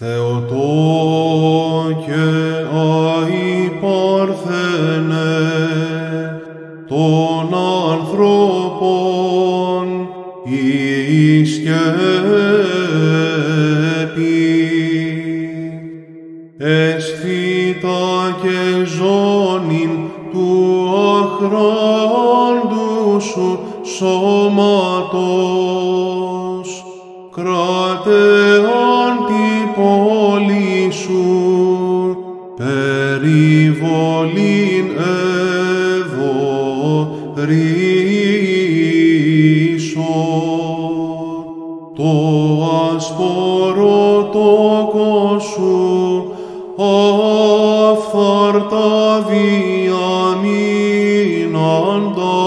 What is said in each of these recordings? Θεοτόκε αϊπάρθενε των ανθρώπων η σκέπη, αισθήτα και ζώνην του αχράντου σου σώματος, κρατεάν την πόλη σου, περιβολήν ευωρήσω. Το ασπόρο τόκο σου αφθαρτά διαμείναντα,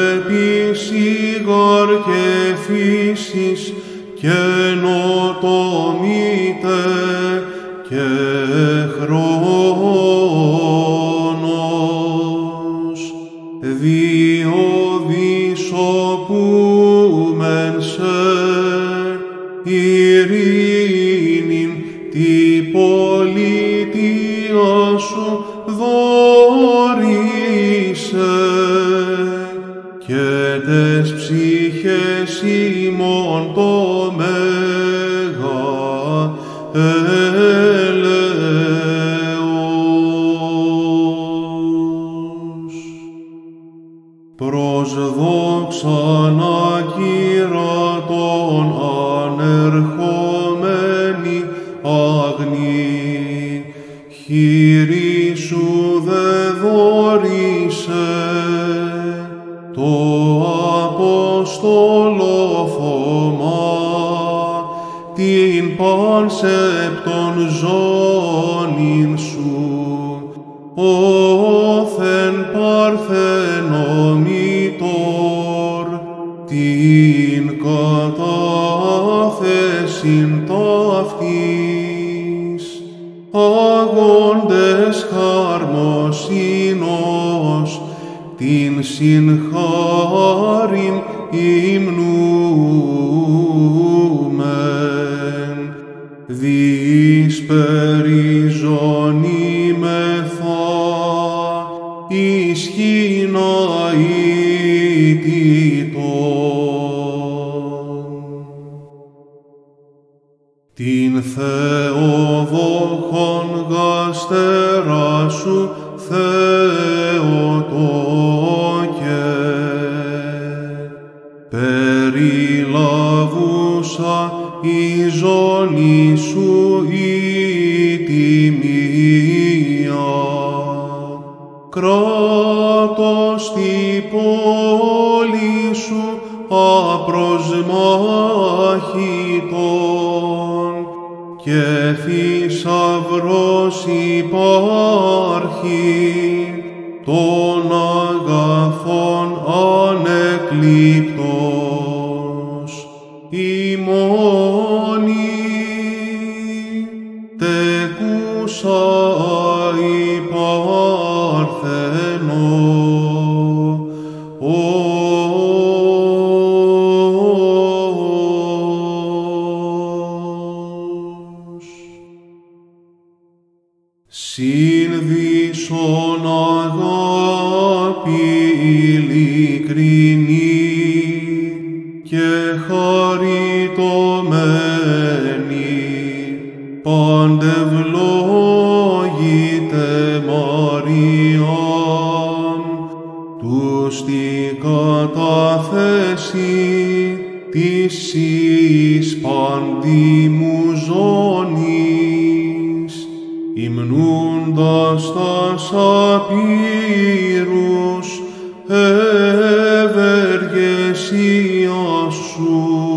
επί σιγάρ και φύσης καινοτομείτε και χρόνος. Διοδισοπούμεν σε ειρήνην τη πολιτεία σου δώρισε, και τες ψυχές ημών το μεγαέλεος. Προσδόξαν ακύρω των ανερχομένη άγνη, χείρι σου δε δώρισε, το Απόστολο Θωμά την πανσέπτον ζώνην σου, όθεν παρθενομήτωρ την κατάθεσιν ταυτής, αγόντες χαρμοσύνος την συγχάριν υμνούμεν. Διείς περί ζωνήμεθα ισχυναήτητον. Την Θεοδόχον γαστέρα σου Θεοτόκε, περιλαβούσα η ζώνη σου η τιμία, κράτος τη πόλη σου απροσμάχητον, και θησαυρός υπάρχει των αγαθών ανεκλείπτος η μόνη. Τεκούσα αϊπάρθενο, συνδύσον αγάπη ειλικρινή και χαριτωμένη, παντευλόγητε Μαριάμ, τους την καταθέσει της εις παντίμου ζώνης, υμνούντας τας απειρούς ευεργεσίας σου.